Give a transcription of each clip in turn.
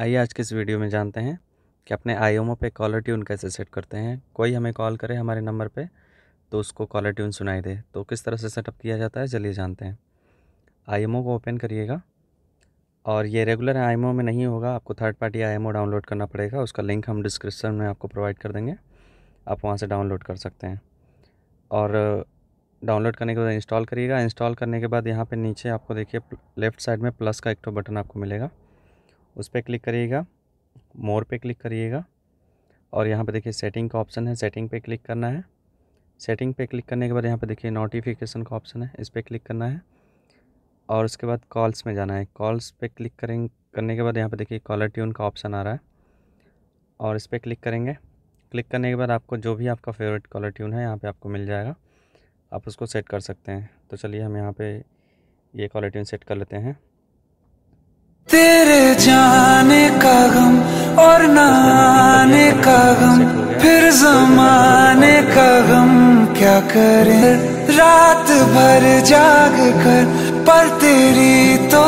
आइए आज के इस वीडियो में जानते हैं कि अपने IMO पे कॉलर ट्यून कैसे सेट करते हैं। कोई हमें कॉल करे हमारे नंबर पे तो उसको कॉलर ट्यून सुनाई दे, तो किस तरह से सेटअप किया जाता है चलिए जानते हैं। IMO को ओपन करिएगा और ये रेगुलर IMO में नहीं होगा, आपको थर्ड पार्टी IMO डाउनलोड करना पड़ेगा। उसका लिंक हम डिस्क्रिप्सन में आपको प्रोवाइड कर देंगे, आप वहाँ से डाउनलोड कर सकते हैं। और डाउनलोड करने के बाद इंस्टॉल करिएगा। इंस्टॉल करने के बाद यहाँ पर नीचे आपको देखिए लेफ़्ट साइड में प्लस का एक तो बटन आपको मिलेगा, उस पर क्लिक करिएगा, मोर पे क्लिक करिएगा और यहाँ पे देखिए सेटिंग का ऑप्शन है, सेटिंग पे क्लिक करना है। सेटिंग पे क्लिक करने के बाद यहाँ पे देखिए नोटिफिकेशन का ऑप्शन है, इस पर क्लिक करना है और उसके बाद कॉल्स में जाना है। कॉल्स पे क्लिक करने के बाद यहाँ पे देखिए कॉलर ट्यून का ऑप्शन आ रहा है और इस पर क्लिक करेंगे। क्लिक करने के बाद आपको जो भी आपका फेवरेट कॉलर ट्यून है यहाँ पर आपको मिल जाएगा, आप उसको सेट कर सकते हैं। तो चलिए हम यहाँ पर ये कॉलर ट्यून सेट कर लेते हैं। तेरे जाने का गम और ना आने का गम, फिर जमाने का गम क्या करे, रात भर जाग कर पर तेरी तो।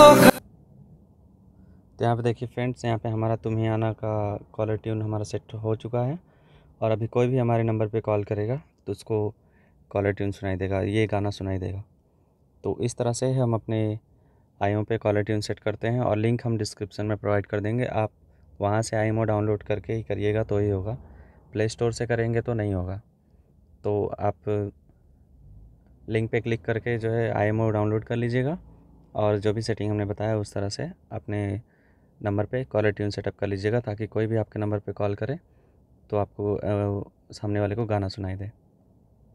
यहाँ पे देखिए फ्रेंड्स, यहाँ पे हमारा तुम्हें आना का कॉलर ट्यून हमारा सेट हो चुका है और अभी कोई भी हमारे नंबर पे कॉल करेगा तो उसको कॉलर ट्यून सुनाई देगा, ये गाना सुनाई देगा। तो इस तरह से हम अपने IMO पे कॉलर ट्यून सेट करते हैं और लिंक हम डिस्क्रिप्शन में प्रोवाइड कर देंगे, आप वहाँ से IMO डाउनलोड करके ही करिएगा तो ही होगा, प्ले स्टोर से करेंगे तो नहीं होगा। तो आप लिंक पे क्लिक करके जो है IMO डाउनलोड कर लीजिएगा और जो भी सेटिंग हमने बताया उस तरह से अपने नंबर पे कॉलर ट्यून सेटअप कर लीजिएगा, ताकि कोई भी आपके नंबर पर कॉल करे तो आपको सामने वाले को गाना सुनाई दे।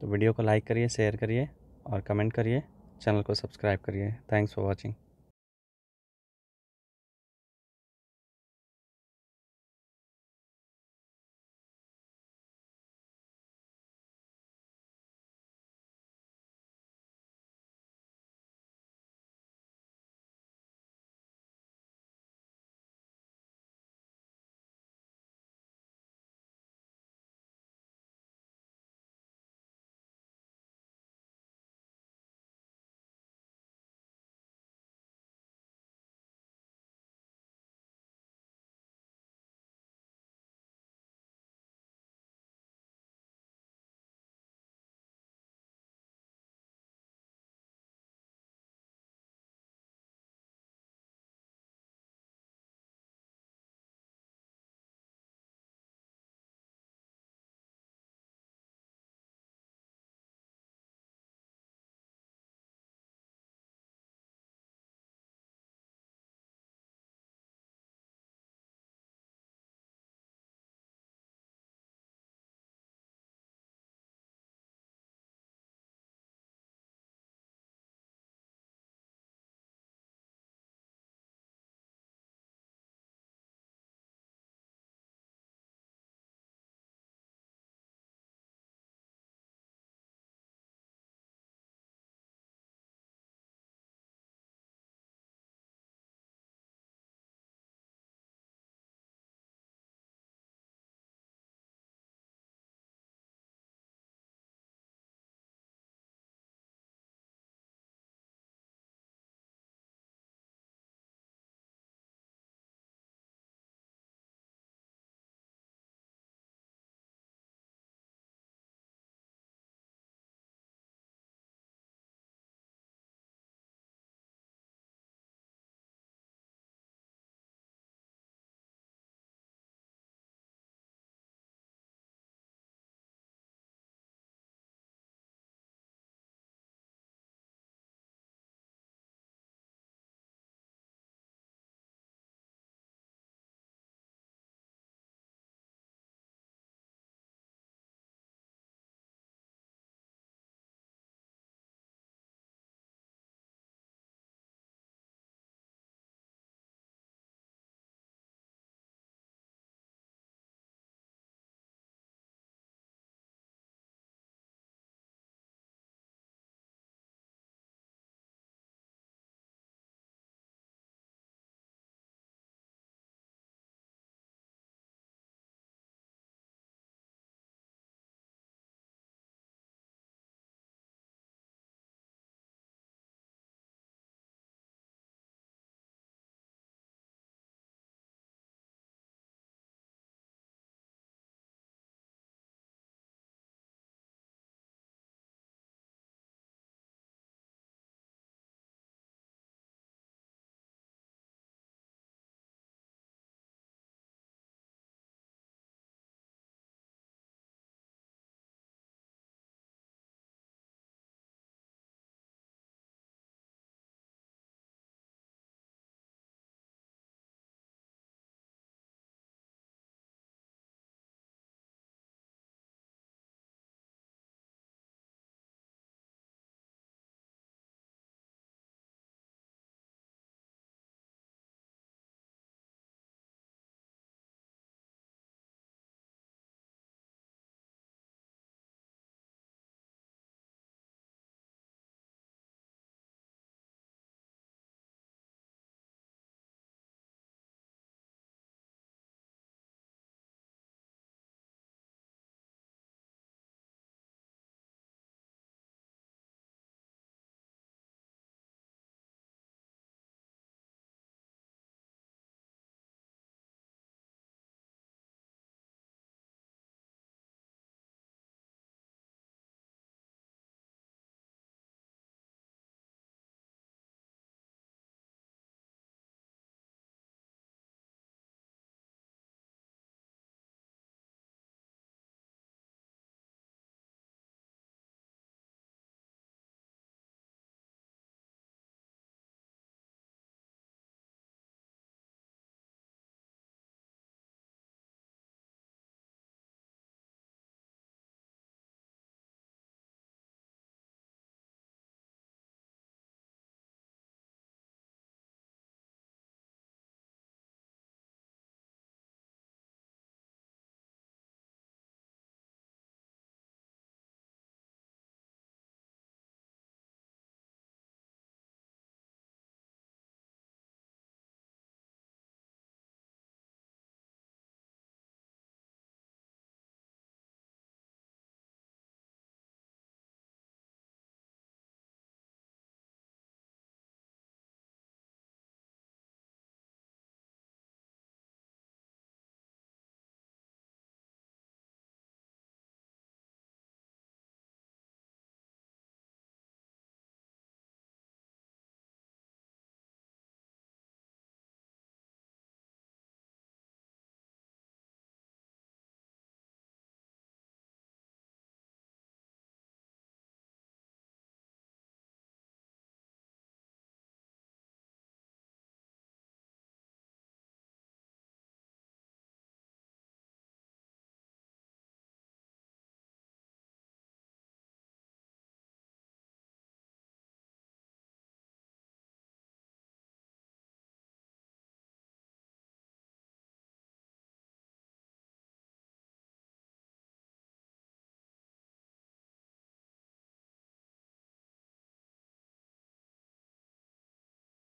तो वीडियो को लाइक करिए, शेयर करिए और कमेंट करिए, चैनल को सब्सक्राइब करिए। Thanks for watching.